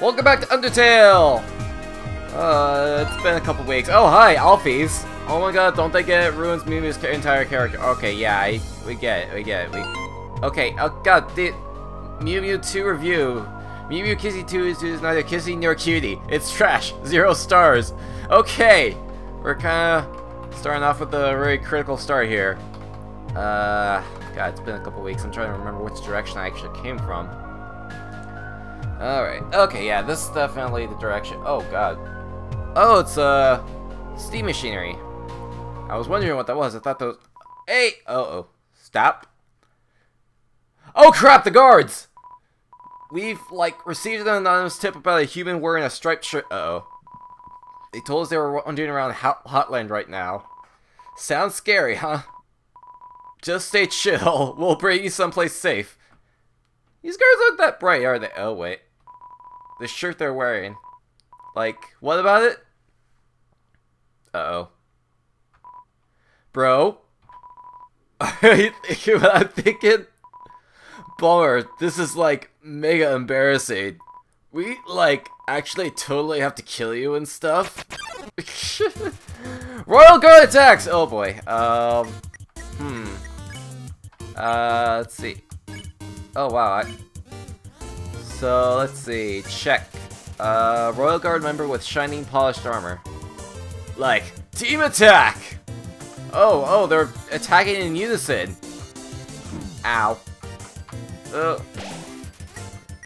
Welcome back to Undertale! It's been a couple weeks. Oh, hi, Alphys. Oh my god, don't think it ruins Mew Mew's entire character. Okay, yeah, we get it, okay, oh god, the Mew Mew 2 review. Mew Mew Kissy 2 is neither kissy nor cutie. It's trash. 0 stars. Okay, we're kinda starting off with a really critical start here. God, it's been a couple weeks. I'm trying to remember which direction I actually came from. Alright, okay, yeah, this is definitely the direction. Oh god. Oh, it's, steam machinery. I was wondering what that was. I thought those. Hey! Uh-oh. Stop. Oh crap, the guards! We've, like, received an anonymous tip about a human wearing a striped shirt. Uh-oh. They told us they were wandering around Hotland right now. Sounds scary, huh? Just stay chill. We'll bring you someplace safe. These guards aren't that bright, are they? Oh, wait. The shirt they're wearing. Like, what about it? Uh-oh. Bro? Are you thinking what I'm thinking? Bummer, this is like mega embarrassing. We like actually totally have to kill you and stuff. Royal Guard attacks! Oh boy. Let's see. Oh wow. So let's see. Check. Royal Guard member with shining polished armor. Like, team attack! Oh, they're attacking in unison. Ow.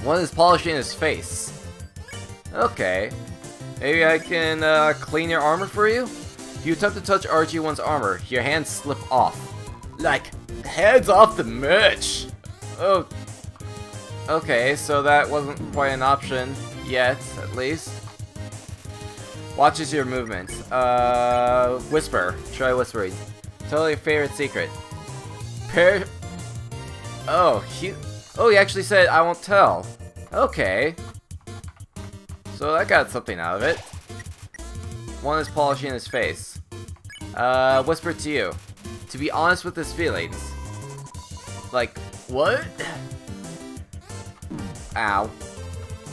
One is polishing his face. Okay. Maybe I can clean your armor for you? You attempt to touch RG1's armor. Your hands slip off. Like, heads off the merch! Oh. Okay, so that wasn't quite an option yet, at least. Watches your movements. Whisper. Try whispering. Tell your favorite secret. Oh, he actually said, I won't tell. Okay. So I got something out of it. One is polishing his face. Whisper to you. To be honest with his feelings. Like, what? Ow.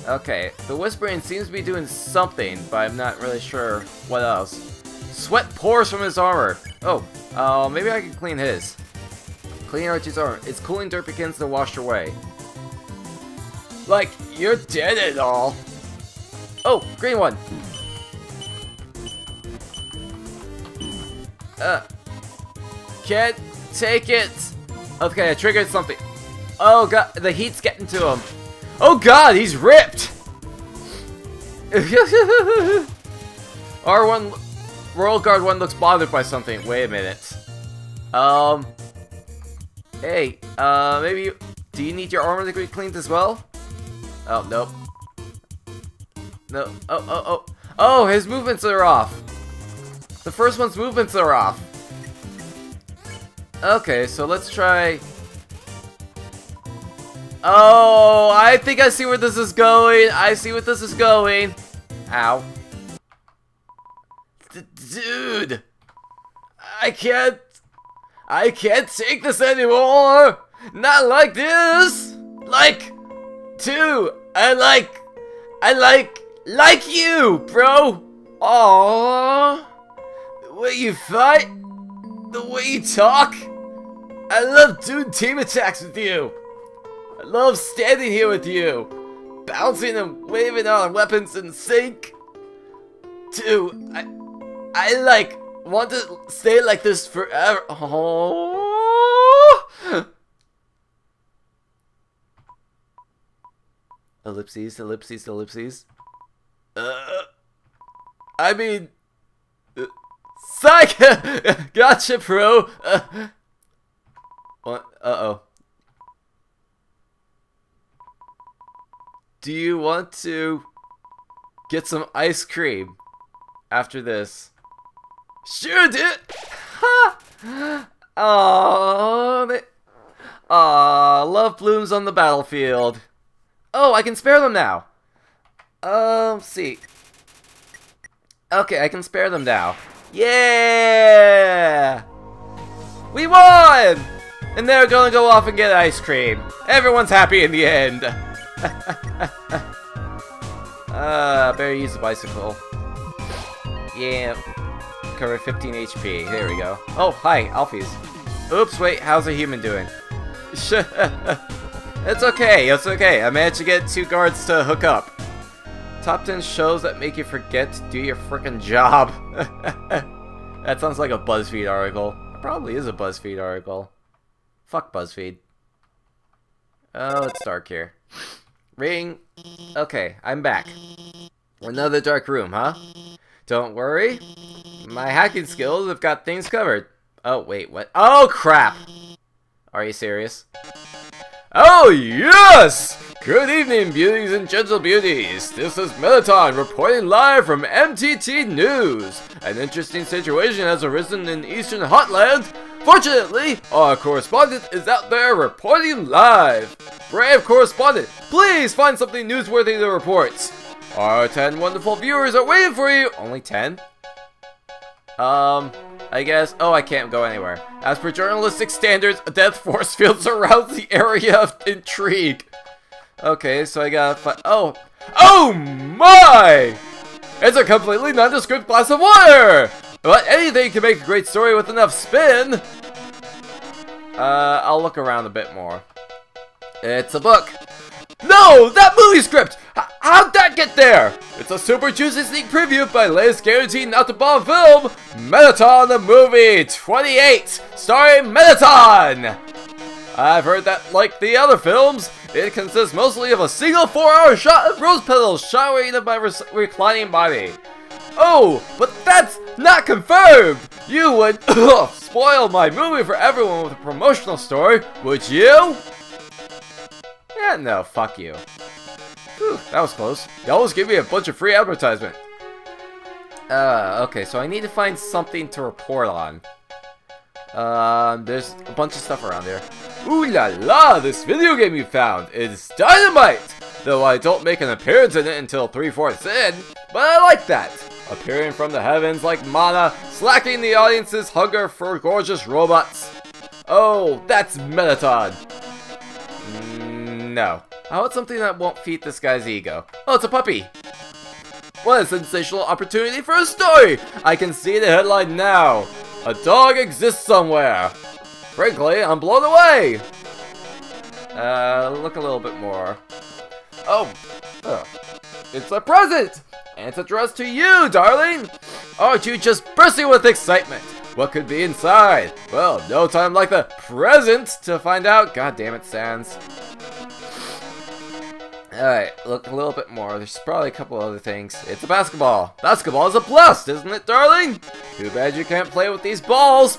Okay, the whispering seems to be doing something, but I'm not really sure what else. Sweat pours from his armor. Oh, maybe I can clean his. Clean Archie's armor. Its cooling dirt begins to wash away. Like, you're dead at all. Oh, green one. Can't take it. Okay, I triggered something. Oh god, the heat's getting to him. Oh god, he's ripped. R1, Royal Guard 1 looks bothered by something. Wait a minute. Hey, maybe you... Do you need your armor to be cleaned as well? Oh, nope. No. Oh, his movements are off. The first one's movements are off. Okay, so let's try... Oh, I think I see where this is going. I see where this is going. Ow. Dude. I can't take this anymore! Not like this! Like, two! I like you, bro! Aww! The way you fight, the way you talk, I love doing team attacks with you! I love standing here with you! Bouncing and waving our weapons in sync! Dude, I like... want to stay like this forever. Oh. Ellipses, ellipses, ellipses. I mean, psych. Gotcha, bro. Uh oh. Do you want to get some ice cream after this? Sure, dude! Ha! Aww, love blooms on the battlefield. Oh, I can spare them now. Let's see. Okay, I can spare them now. Yeah! We won! And they're gonna go off and get ice cream. Everyone's happy in the end. Better use the bicycle. Yeah. Cover 15 HP. There we go. Oh, hi, Alphys. Oops, wait, how's a human doing? It's okay, it's okay. I managed to get 2 guards to hook up. Top 10 shows that make you forget to do your frickin' job. That sounds like a BuzzFeed article. It probably is a BuzzFeed article. Fuck BuzzFeed. Oh, it's dark here. Ring. Okay, I'm back. Another dark room, huh? Don't worry. My hacking skills have got things covered. Oh, wait, what? Oh, crap! Are you serious? Oh, yes! Good evening, beauties and gentle beauties! This is Mettaton reporting live from MTT News! An interesting situation has arisen in Eastern Hotland. Fortunately, our correspondent is out there reporting live! Brave correspondent, please find something newsworthy to report! Our 10 wonderful viewers are waiting for you! Only 10? I guess. Oh, I can't go anywhere. As per journalistic standards, a death force field surrounds the area of intrigue. Okay, so I gotta find. Oh! Oh my! It's a completely nondescript glass of water! But anything can make a great story with enough spin! I'll look around a bit more. It's a book. No! That movie script! How'd that get there? It's a super juicy sneak preview of my latest guaranteed not to bomb film, Mettaton the Movie 28, starring Mettaton! I've heard that, like the other films, it consists mostly of a single 4-hour shot of rose petals showering in my reclining body. Oh, but that's not confirmed! You would spoil my movie for everyone with a promotional story, would you? Yeah, no, fuck you. Whew, that was close. They always give me a bunch of free advertisement. Okay, so I need to find something to report on. There's a bunch of stuff around here. Ooh la la, this video game you found is dynamite! Though I don't make an appearance in it until 3/4 in, but I like that! Appearing from the heavens like mana, slacking the audience's hunger for gorgeous robots. Oh, that's Mettaton! No. I want something that won't feed this guy's ego. Oh, it's a puppy! What a sensational opportunity for a story! I can see the headline now. A dog exists somewhere. Frankly, I'm blown away. Look a little bit more. Oh, it's a present, and it's addressed to you, darling. Aren't you just bursting with excitement? What could be inside? Well, no time like the present to find out. God damn it, Sans. Alright, look a little bit more. There's probably a couple other things. It's a basketball. Basketball is a blast, isn't it, darling? Too bad you can't play with these balls.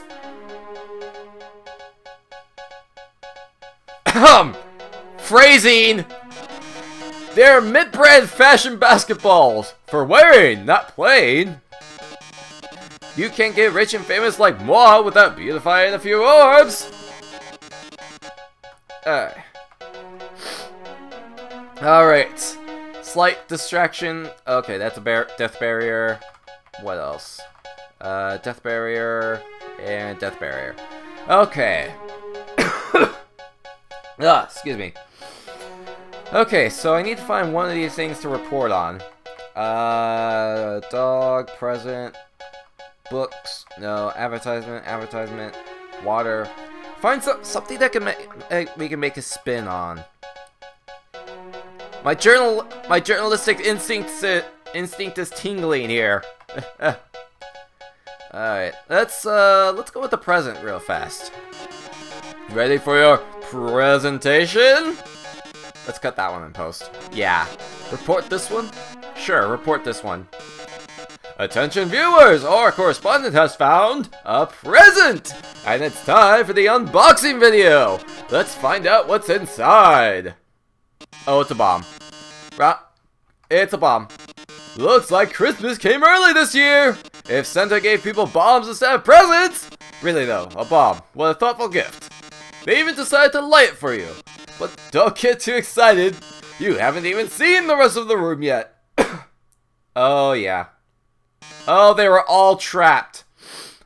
Ahem! Phrasing! They're mid-brand fashion basketballs. For wearing, not playing. You can't get rich and famous like moi without beautifying a few orbs. Alright. Alright, slight distraction. Okay, that's a death barrier. What else? Death barrier and death barrier. Okay. Excuse me. Okay, so I need to find one of these things to report on. Dog, present, books, no, advertisement, water. Find something that can we can make a spin on. My journalistic instinct is tingling here. All right, let's go with the present real fast. Ready for your presentation? Let's cut that one in post. Yeah. Report this one? Sure, report this one. Attention viewers, our correspondent has found a present, and it's time for the unboxing video. Let's find out what's inside. Oh, it's a bomb. It's a bomb. Looks like Christmas came early this year! If Santa gave people bombs instead of presents! Really though, a bomb. What a thoughtful gift. They even decided to light it for you. But don't get too excited. You haven't even seen the rest of the room yet. Oh, yeah. Oh, they were all trapped.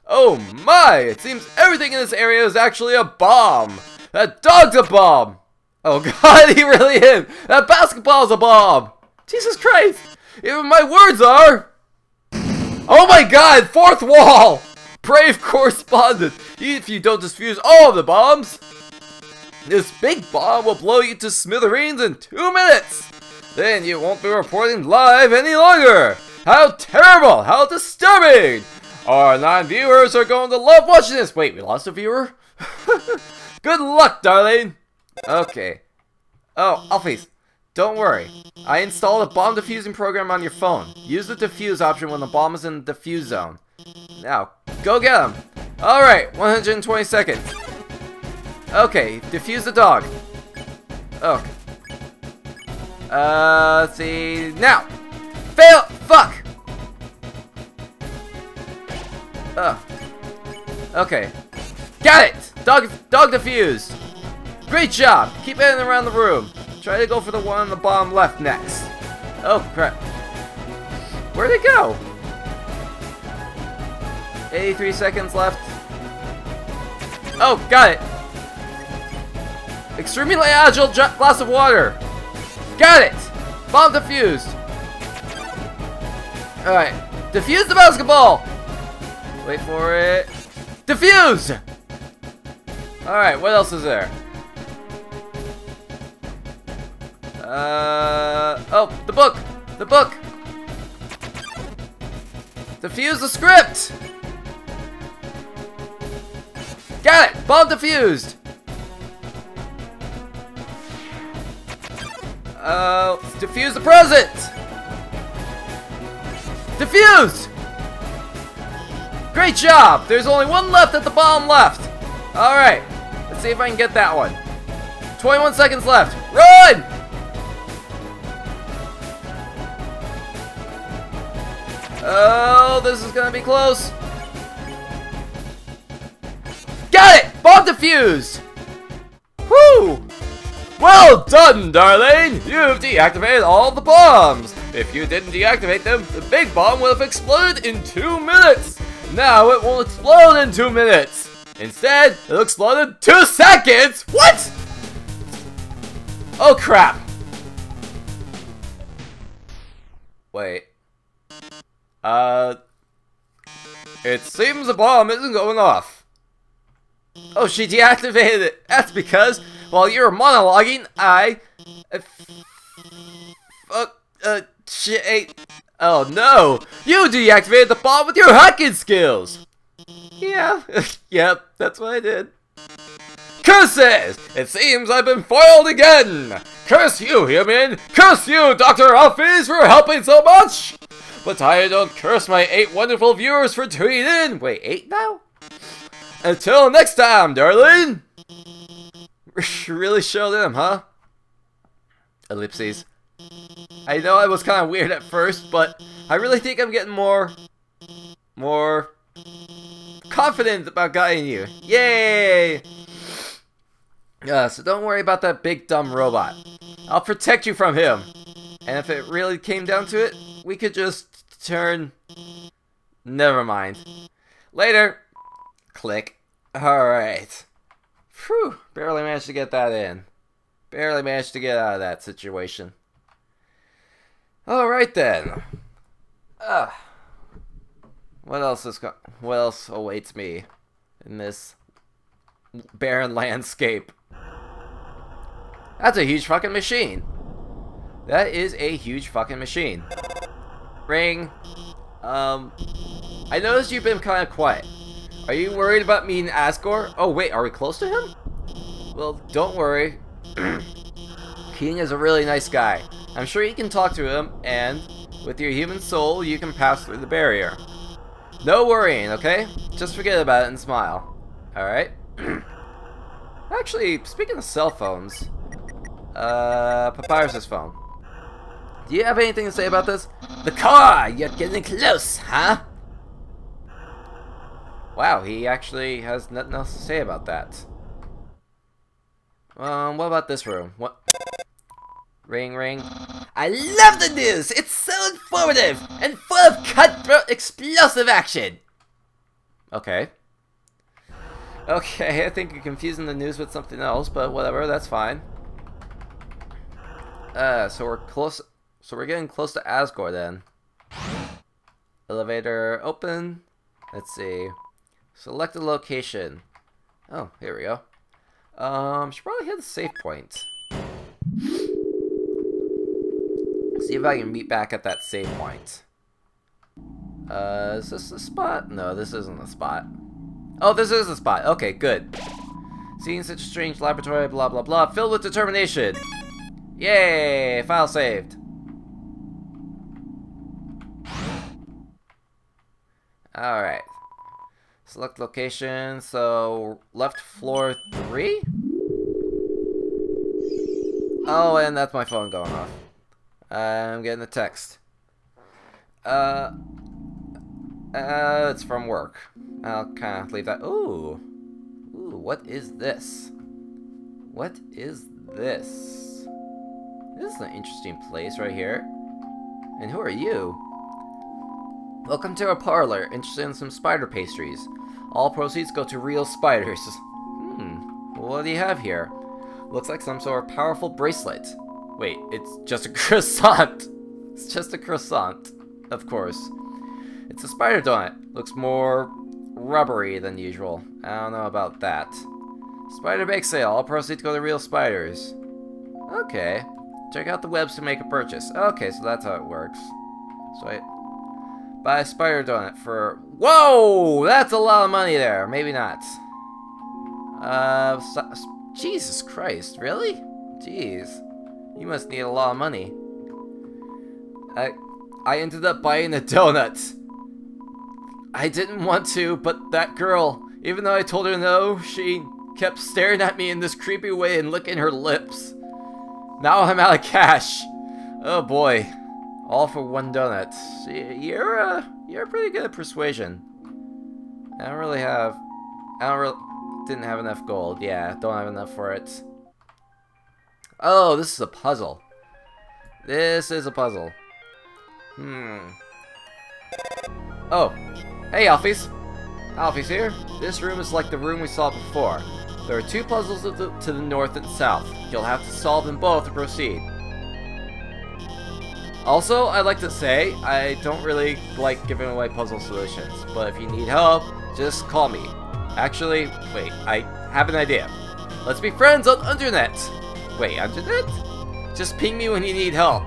Oh my! It seems everything in this area is actually a bomb. That dog's a bomb! Oh god, he really is! That basketball's a bomb! Jesus Christ! Even my words are... Oh my god, fourth wall! Brave correspondent, if you don't defuse all of the bombs, this big bomb will blow you to smithereens in 2 minutes! Then you won't be reporting live any longer! How terrible! How disturbing! Our 9 viewers are going to love watching this! Wait, we lost a viewer? Good luck, darling! Okay. Oh, Alphys, don't worry. I installed a bomb defusing program on your phone. Use the defuse option when the bomb is in the defuse zone. Now, go get him! Alright, 120 seconds. Okay, defuse the dog. Okay. See... Now! Fail! Fuck! Ugh. Okay. Got it! Dog defused! Great job! Keep heading around the room. Try to go for the one on the bottom left next. Oh, crap. Where'd it go? 83 seconds left. Oh, got it! Extremely agile glass of water! Got it! Bomb defused! Alright. Defuse the basketball! Wait for it. Defuse! Alright, what else is there? Oh, the book! The book! Defuse the script! Got it! Bomb defused! Defuse the present! Defuse! Great job! There's only one left at the bottom left! Alright, let's see if I can get that one. 21 seconds left. Run! Oh, this is gonna be close. Got it! Bomb defused! Woo! Well done, darling! You've deactivated all the bombs! If you didn't deactivate them, the big bomb would have exploded in 2 minutes! Now it won't explode in 2 minutes! Instead, it'll explode in 2 seconds! What?! Oh crap! Wait... It seems the bomb isn't going off. Oh, she deactivated it! That's because... While you were monologuing, I... shit... Oh no! You deactivated the bomb with your hacking skills! Yeah, yep, that's what I did. Curses! It seems I've been foiled again! Curse you, human! Curse you, Dr. Alphys, for helping so much! But I don't curse my 8 wonderful viewers for tuning in! Wait, 8 now? Until next time, darling! Really show them, huh? Ellipses. I know I was kind of weird at first, but I really think I'm getting more confident about guiding you. Yay! So don't worry about that big dumb robot. I'll protect you from him. And if it really came down to it, we could just turn... Never mind. Later! Click. Alright. Phew, barely managed to get that in. Barely managed to get out of that situation. Alright then. What else awaits me in this barren landscape? That's a huge fucking machine. That is a huge fucking machine. Ring. I noticed you've been kind of quiet. Are you worried about meeting Asgore? Oh wait, are we close to him? Well, don't worry. King is a really nice guy. I'm sure you can talk to him, and with your human soul, you can pass through the barrier. No worrying, okay? Just forget about it and smile. Alright? Actually, speaking of cell phones... Papyrus' phone. Do you have anything to say about this? The car! You're getting close, huh? Wow, he actually has nothing else to say about that. What about this room? What? Ring, ring. I love the news! It's so informative and full of cutthroat, explosive action! Okay. Okay, I think you're confusing the news with something else, but whatever, that's fine. So we're close... So we're getting close to Asgore then. Elevator open. Let's see. Select a location. Oh, here we go. Should probably hit the save point. See if I can meet back at that save point. Is this the spot? No, this isn't the spot. Oh, this is the spot. Okay, good. Seeing such a strange laboratory, blah, blah, blah, filled with determination. Yay, file saved. Alright. Select location, so left floor 3? Oh, and that's my phone going off. I'm getting a text. It's from work. I'll kind of leave that. Ooh. Ooh, what is this? What is this? This is an interesting place right here. And who are you? Welcome to our parlor. Interested in some spider pastries. All proceeds go to real spiders. Hmm. What do you have here? Looks like some sort of powerful bracelet. Wait, it's just a croissant. It's just a croissant. Of course. It's a spider donut. Looks more rubbery than usual. I don't know about that. Spider bake sale. All proceeds go to real spiders. Okay. Check out the webs to make a purchase. Okay, so that's how it works. So I buy a spider donut for... Whoa! That's a lot of money there. Maybe not. Jesus Christ. Really? Jeez. You must need a lot of money. I ended up buying a donut. I didn't want to, but that girl, even though I told her no, she kept staring at me in this creepy way and licking her lips. Now I'm out of cash. Oh boy. All for one donut. You're pretty good at persuasion. I didn't have enough gold. Yeah, don't have enough for it. Oh, this is a puzzle. This is a puzzle. Hmm. Oh. Hey, Alphys. Alphys here. This room is like the room we saw before. There are two puzzles to the north and south. You'll have to solve them both to proceed. Also, I'd like to say, I don't really like giving away puzzle solutions, but if you need help, just call me. Actually, wait, I have an idea. Let's be friends on internet! Wait, internet? Just ping me when you need help.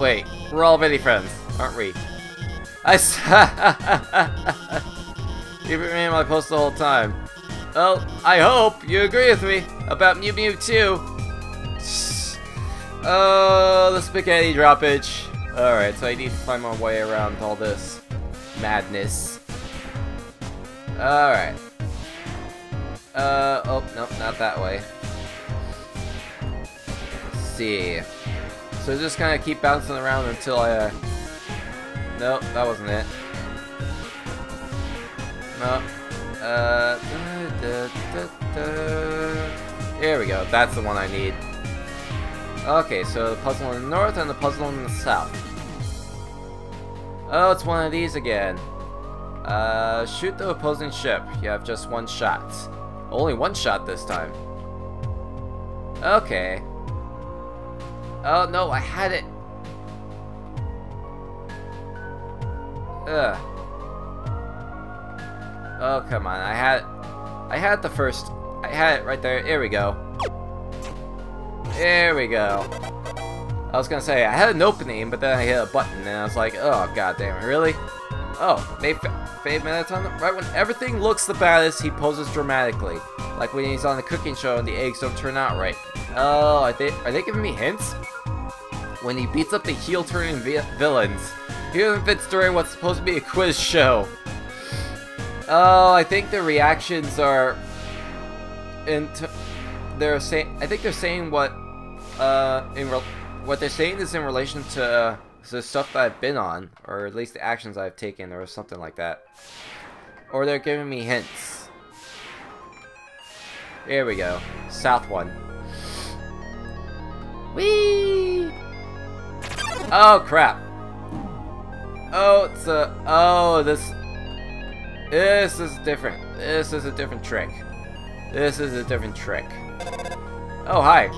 Wait, we're already friends, aren't we? You've been reading my post the whole time. Well, I hope you agree with me about Mew Mew 2. Oh, the spaghetti droppage. Alright, so I need to find my way around all this madness. Alright. Oh, nope, not that way. Let's see. So just kind of keep bouncing around until I, nope, that wasn't it. Nope. Here we go, that's the one I need. Okay, so the puzzle in the north and the puzzle in the south. Oh, it's one of these again. Shoot the opposing ship. You have just one shot. Only one shot this time. Okay. Oh no, I had it! Ugh. Oh come on, I had the first... I had it right there, here we go. There we go. I was gonna say, I had an opening, but then I hit a button and I was like, oh god damn it, really? Oh, they fade Mettaton. Right when everything looks the baddest, he poses dramatically. Like when he's on the cooking show and the eggs don't turn out right. Oh, are they giving me hints? When he beats up the heel-turning villains. He even fits during what's supposed to be a quiz show. Oh, I think the reactions are... I think they're saying what... what they're saying is in relation to the stuff that I've been on. Or at least the actions I've taken or something like that. Or they're giving me hints. Here we go. South one. Whee! Oh crap! Oh, it's a... Oh, this is different. This is a different trick. This is a different trick. Oh, hi.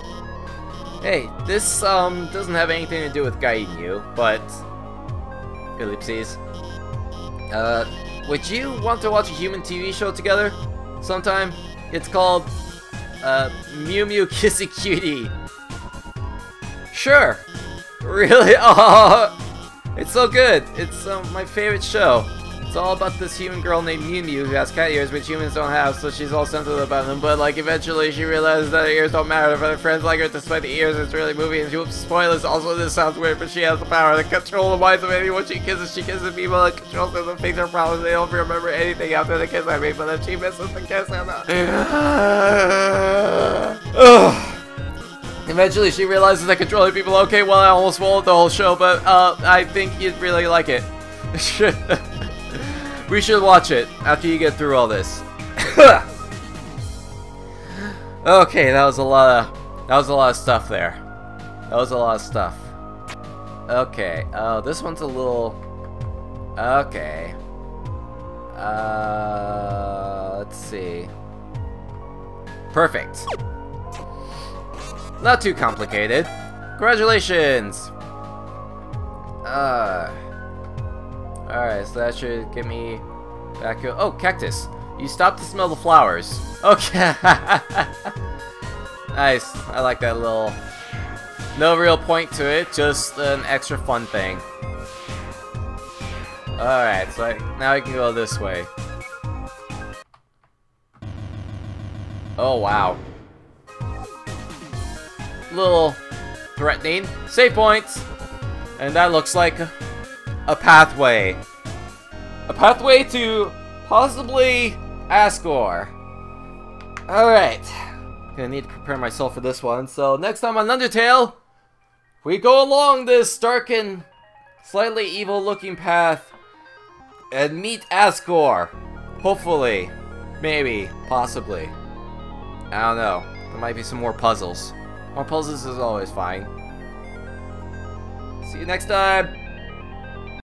Hey, this doesn't have anything to do with guiding you, but ellipses. Would you want to watch a human TV show together sometime? It's called Mew Mew Kissy Cutie. Sure. Really? Oh, it's so good. It's my favorite show. It's all about this human girl named Mew Mew who has cat ears, which humans don't have, so she's all sensitive about them. But like, eventually she realizes that her ears don't matter, but her friends like her despite the ears. It's really movie. And whoops, spoilers. Also, this sounds weird, but she has the power to control the minds of anyone she kisses. She kisses people and controls them and fix her problems. They don't remember anything after the kiss. I mean, but if she misses the kiss, I'm not. Eventually, she realizes that controlling people. Okay, well, I almost swallowed the whole show, but I think you'd really like it. We should watch it after you get through all this. Okay, that was a lot of stuff there. That was a lot of stuff. Okay, this one's a little. Okay. Let's see. Perfect. Not too complicated. Congratulations. Alright, so that should get me back. Oh, cactus! You stop to smell the flowers. Okay. Nice. I like that little. No real point to it, just an extra fun thing. Alright, so now I can go this way. Oh, wow. Little threatening. Save points! And that looks like a pathway. A pathway to possibly Asgore. Alright. Gonna need to prepare myself for this one. So next time on Undertale, we go along this dark and slightly evil looking path and meet Asgore. Hopefully. Maybe. Possibly. I don't know. There might be some more puzzles. More puzzles is always fine. See you next time.